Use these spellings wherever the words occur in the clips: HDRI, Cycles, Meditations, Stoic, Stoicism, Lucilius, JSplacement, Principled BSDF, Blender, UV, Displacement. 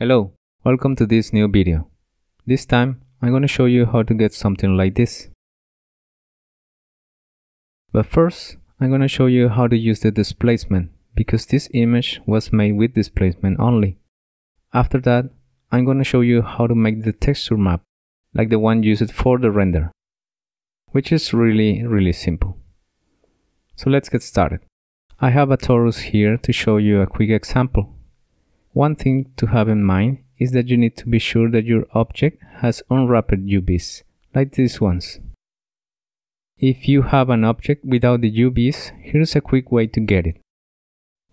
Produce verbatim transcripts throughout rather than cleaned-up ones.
Hello, welcome to this new video. This time I'm going to show you how to get something like this. But first I'm going to show you how to use the displacement, because this image was made with displacement only. After that I'm going to show you how to make the texture map, like the one used for the render, which is really really simple. So let's get started. I have a torus here to show you a quick example. One thing to have in mind is that you need to be sure that your object has unwrapped U Vs, like these ones. If you have an object without the U Vs, here's a quick way to get it.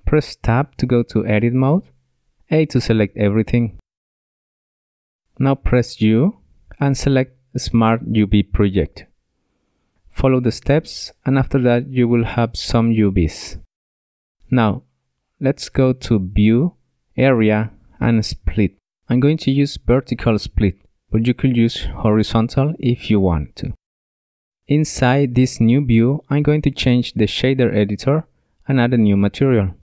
Press Tab to go to Edit Mode, A to select everything. Now press U and select Smart U V Project. Follow the steps and after that you will have some U Vs. Now, let's go to View, Area and Split. I'm going to use vertical split, but you could use horizontal if you want to. Inside this new view, I'm going to change the shader editor and add a new material.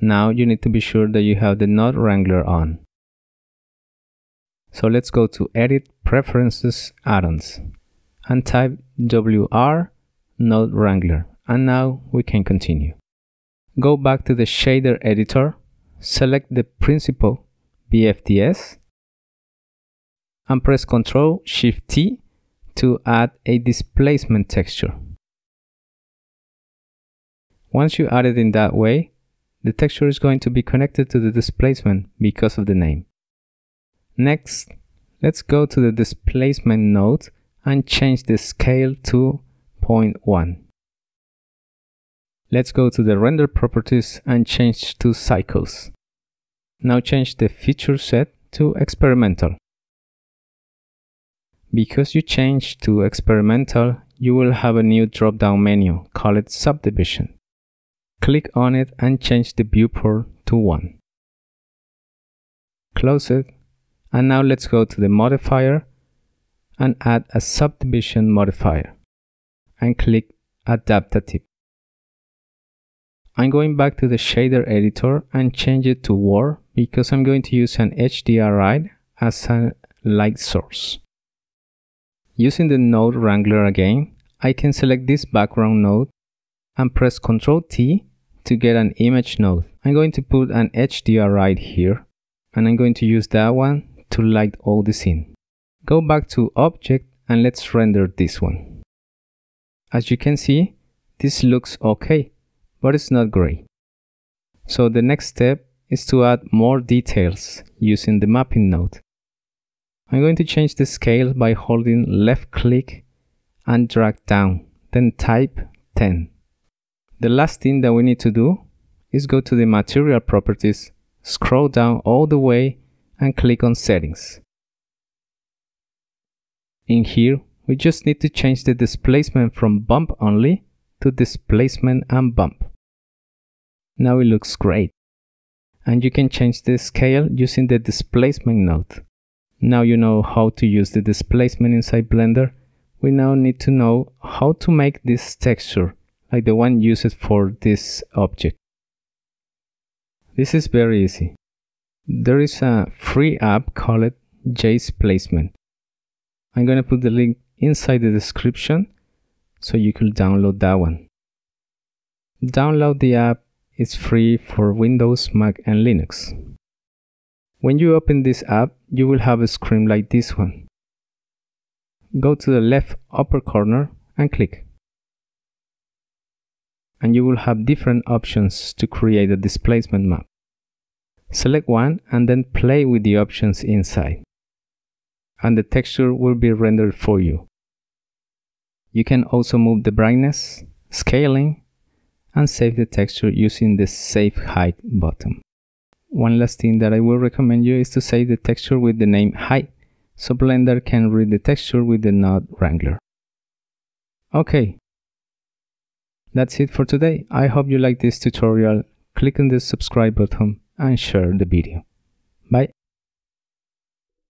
Now you need to be sure that you have the node wrangler on. So let's go to Edit, Preferences, Add-ons and type W R node wrangler, and now we can continue. Go back to the shader editor, select the Principled B S D F and press Control Shift T to add a displacement texture. Once you add it in that way, the texture is going to be connected to the displacement because of the name. Next, let's go to the displacement node and change the scale to zero point one. Let's go to the render properties and change to Cycles. Now change the feature set to experimental. Because you change to experimental, you will have a new drop-down menu, call it subdivision. Click on it and change the viewport to one. Close it, and now let's go to the modifier and add a subdivision modifier and click adaptative. I'm going back to the shader editor and change it to War, because I'm going to use an H D R I as a light source. Using the node wrangler again, I can select this background node and press Control T to get an image node. I'm going to put an H D R I here and I'm going to use that one to light all the scene. Go back to Object and let's render this one. As you can see, this looks okay, but it's not great. So the next step is to add more details using the mapping node. I'm going to change the scale by holding left click and drag down, then type ten. The last thing that we need to do is go to the material properties, scroll down all the way and click on settings. In here, we just need to change the displacement from bump only to displacement and bump. Now it looks great, and you can change the scale using the displacement node. Now you know how to use the displacement inside Blender. We now need to know how to make this texture, like the one used for this object. This is very easy. There is a free app called JSplacement. I'm going to put the link inside the description so you could download that one. Download the app. It's free for Windows, Mac and Linux. When you open this app, you will have a screen like this one. Go to the left upper corner and click. And you will have different options to create a displacement map. Select one and then play with the options inside. And the texture will be rendered for you. You can also move the brightness, scaling, and save the texture using the Save Height button. One last thing that I will recommend you is to save the texture with the name Height, so Blender can read the texture with the node wrangler. Okay, that's it for today. I hope you liked this tutorial. Click on the subscribe button and share the video. Bye.